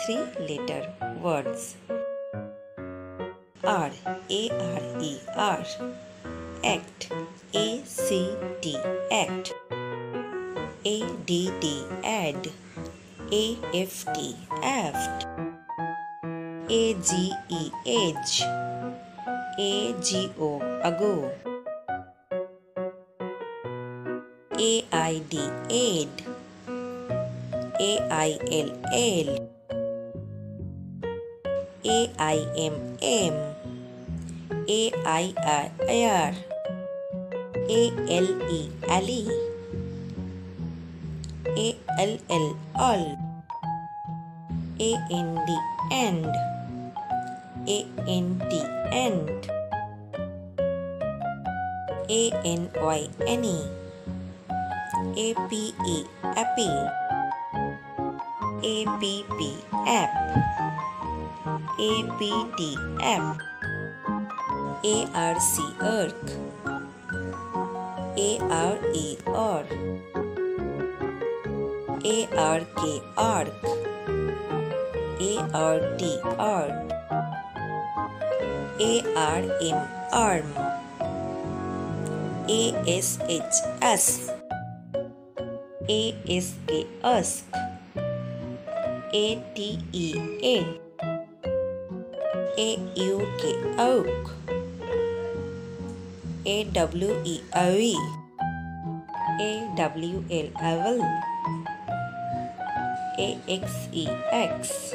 3 letter words are ARER, act, ACT, act, ADD, add, AFT, aft, AGE, age, AGO, ago, AID, aid, AILL, AIMM, AIIR, ALE, ally, ALL, all, AND, and, ANT, ant, ANY, any, APE, appy, APP, app, APD, app, ARC, arc, ARE, or, ARK, arc, ART, art, ARM, arm, ASH, ask, ASK, ask, ATE, ate, AUK, auk, AWE, awe, AWL, owl, AXE, ax.